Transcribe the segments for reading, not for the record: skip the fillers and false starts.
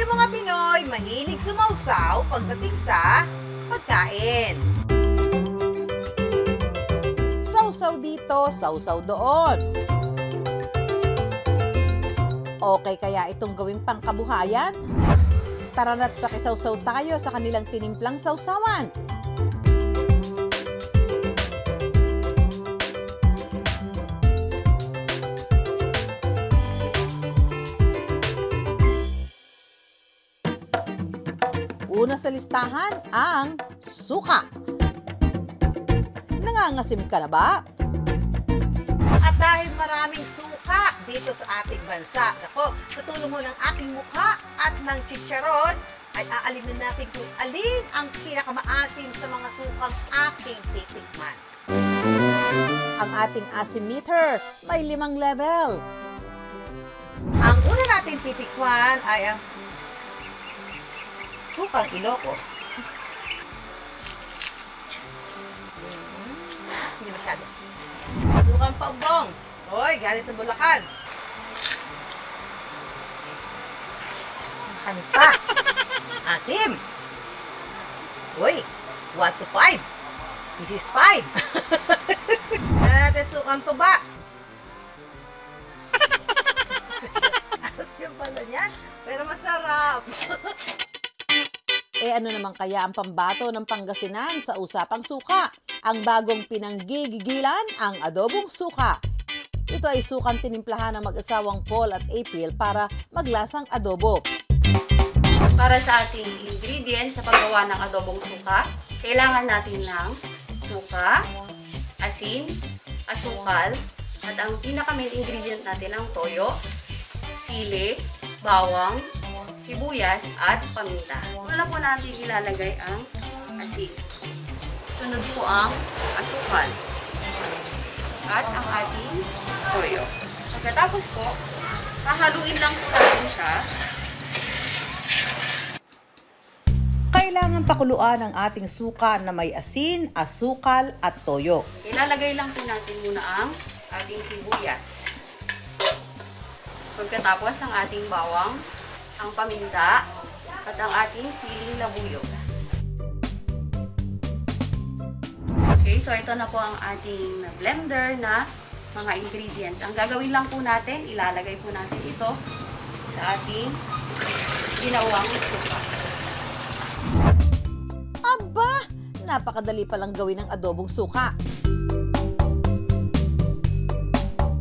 Tayo mga Pinoy, mahilig sumausaw pagdating sa pagkain. Sausaw dito, sausaw doon. Okay kaya itong gawing pangkabuhayan? Tara na't pakisausaw tayo sa kanilang tinimplang sausawan. Una sa listahan ang suka. Nangangasim ka na ba? At dahil maraming suka dito sa ating bansa, nako, sa tulong ho ng aking mukha at ng chicharon, ay aalimin natin kung alin ang pinakamaasim sa mga sukang aking titikman. Ang ating asim meter may 5 level. Ang una natin titikman ay ang sukang Iloko. Hindi masyado. Sukang Paubong. Hoy, galing sa Bulacan. Ano pa? Asim. Hoy, 1 to 5. This is 5. Natin sukang Tuba. Asim pala niyan, pero masarap. Ano naman kaya ang pambato ng Pangasinan sa usapang suka? Ang bagong pinanggigigilan, ang adobong suka. Ito ay sukang tinimplahan ng mag-asawang Paul at April para maglasang adobo. Para sa ating ingredients sa paggawa ng adobong suka, kailangan natin ng suka, asin, asukal, at ang pinaka-main ingredient natin ang toyo, sili, bawang, sibuyas at paminta. Una po natin ilalagay ang asin. Sunod po ang asukal at ang ating toyo. Pagkatapos po, hahaluin lang po natin siya. Kailangan pakuluan ang ating suka na may asin, asukal at toyo. Ilalagay lang po natin muna ang ating sibuyas. Pagkatapos ang ating bawang, ang paminta at ang ating siling labuyo. Okay, so ito na po ang ating blender na mga ingredients. Ang gagawin lang po natin, ilalagay po natin ito sa ating ginawang suka. Aba! Napakadali palang gawin ang adobong suka.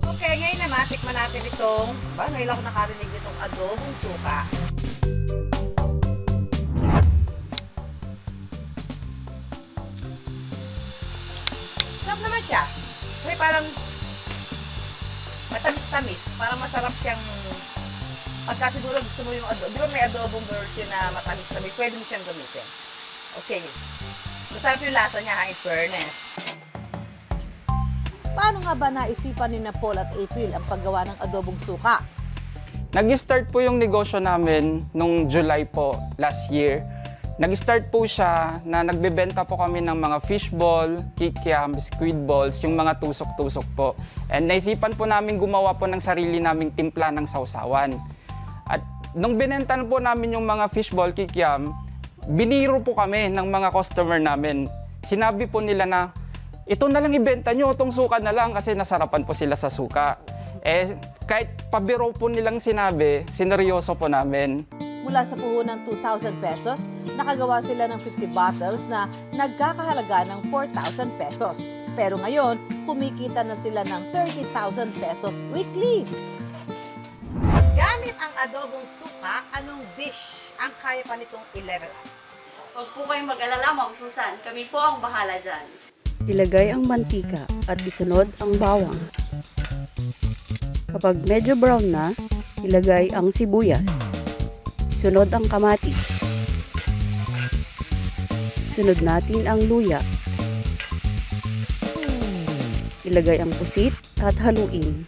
Okay, ngayon naman, tikman natin itong, ngayon ako nakarinig itong adobong suka. Sarap naman siya. Kasi parang matamis-tamis. Parang masarap siyang, pagka siguro gusto mo yung adobo, di ba may adobong version na matamis-tamis, pwede mo siyang gamitin. Okay. Masarap yung lasa niya, in fairness. Paano nga ba naisipan ni Napol at April ang paggawa ng adobong suka? Nag-start po yung negosyo namin nung July po last year. Nag-start po siya na nagbebenta po kami ng mga fishball, kikiam, squid balls, yung mga tusok-tusok po. And naisipan po namin gumawa po ng sarili naming timpla ng sausawan. At nung binentan po namin yung mga fishball, kikiam, biniro po kami ng mga customer namin. Sinabi po nila na, ito na lang ibenta nyo, itong suka na lang kasi nasarapan po sila sa suka. Eh, kahit pabiro po nilang sinabi, sineryoso po namin. Mula sa puhunan ng 2,000 pesos, nakagawa sila ng 50 bottles na nagkakahalaga ng 4,000 pesos. Pero ngayon, kumikita na sila ng 30,000 pesos weekly. Gamit ang adobong suka, anong dish ang kaya pa nitong i-level up? Huwag po kayong mag-alala, Ma'am Susan. Kami po ang bahala dyan. Ilagay ang mantika at isunod ang bawang. Kapag medyo brown na, ilagay ang sibuyas. Isunod ang kamatis. Sunod natin ang luya. Ilagay ang pusit at haluin.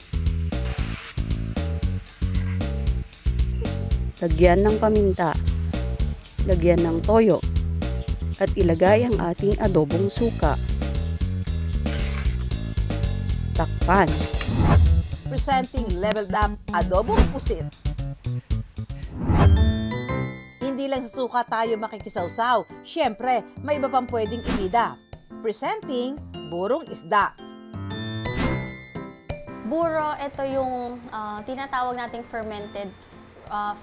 Lagyan ng paminta. Lagyan ng toyo. At ilagay ang ating adobong suka. Takpan. Presenting leveled up adobong pusit. hindi lang sa suka tayo makikisawsaw. Siyempre, may iba pang pwedeng ibida. Presenting, burong isda. Buro, ito yung tinatawag nating fermented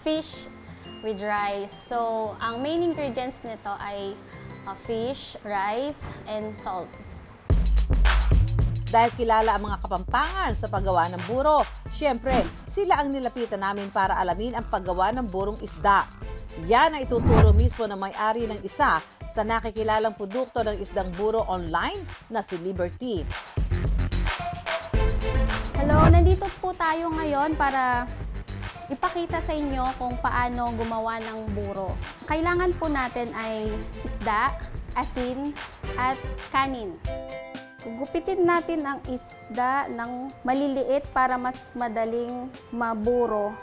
fish with rice. So, ang main ingredients nito ay fish, rice, and salt. Dahil kilala ang mga Kapampangan sa paggawa ng buro, siyempre, sila ang nilapitan namin para alamin ang paggawa ng burong isda. Yan ang ituturo mismo ng may-ari ng isa sa nakikilalang produkto ng isdang buro online na si Liberty. Hello, nandito po tayo ngayon para ipakita sa inyo kung paano gumawa ng buro. Kailangan po natin ay isda, asin, at kanin. Gupitin natin ang isda ng maliliit para mas madaling maburo.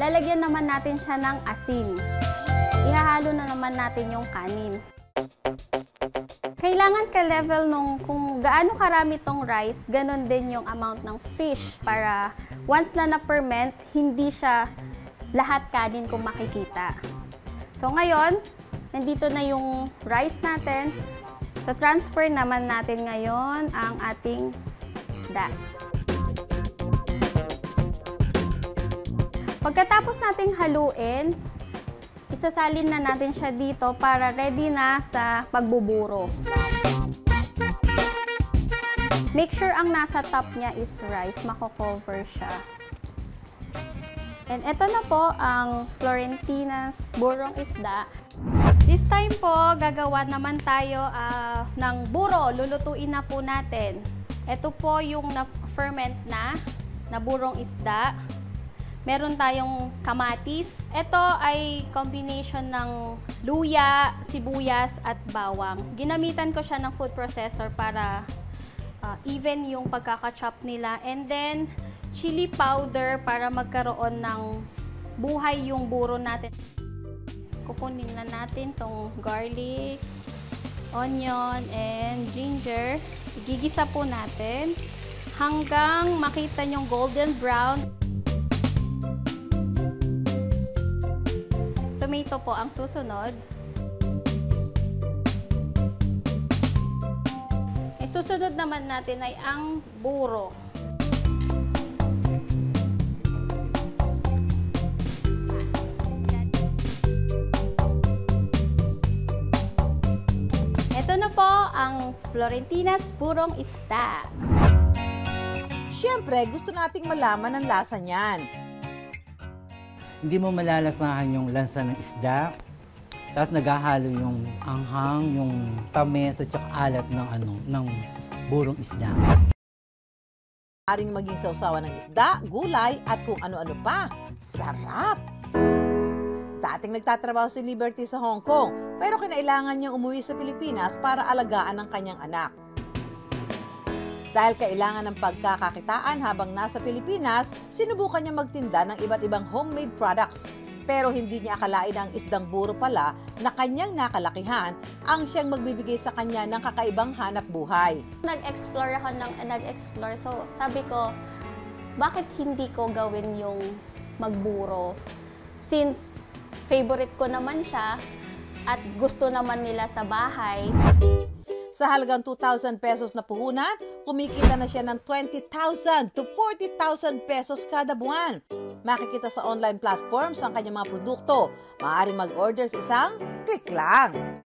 Lalagyan naman natin siya ng asin. Ihahalo na naman natin yung kanin. Kailangan ka-level nung kung gaano karami tong rice, ganun din yung amount ng fish para once na na-ferment, hindi siya lahat kanin kung makikita. So ngayon, nandito na yung rice natin. So transfer naman natin ngayon ang ating isda. Pagkatapos nating haluin, isasalin na natin siya dito para ready na sa pagbuburo. Make sure ang nasa top niya is rice, mako-cover siya. And ito na po ang Florentina's burong isda. This time po, gagawa naman tayo ng buro. Lulutuin na po natin. Ito po yung na-ferment na burong isda. Meron tayong kamatis. Ito ay combination ng luya, sibuyas, at bawang. Ginamitan ko siya ng food processor para even yung pagkaka-chop nila. And then, chili powder para magkaroon ng buhay yung buro natin. Kukunin na natin tong garlic, onion, and ginger. Igigisa po natin hanggang makita yung golden brown. Tomato po ang susunod. E, susunod naman natin ay ang buro. Ito na po ang Florentina's burong isda. Siyempre, gusto nating malaman ang lasa niyan. Hindi mo malalasahan yung lasa ng isda. Tapos naghahalo yung anghang, yung tamis at saka alat ng burong isda. Maring maging sausawan ng isda, gulay at kung ano-ano pa. Sarap! Dating nagtatrabaho si Liberty sa Hong Kong, pero kinailangan niyang umuwi sa Pilipinas para alagaan ang kanyang anak. Dahil kailangan ng pagkakakitaan habang nasa Pilipinas, sinubukan niya magtinda ng iba't ibang homemade products. Pero hindi niya akalain ang isdang buro pala na kanyang nakalakihan ang siyang magbibigay sa kanya ng kakaibang hanap buhay. Nag-explore ako, so sabi ko, bakit hindi ko gawin yung magburo? Since favorite ko naman siya at gusto naman nila sa bahay. Sa halagang 2,000 pesos na puhunan, kumikita na siya ng 20,000 to 40,000 pesos kada buwan. Makikita sa online platforms ang kanyang mga produkto. Maaaring mag-order sa isang click lang.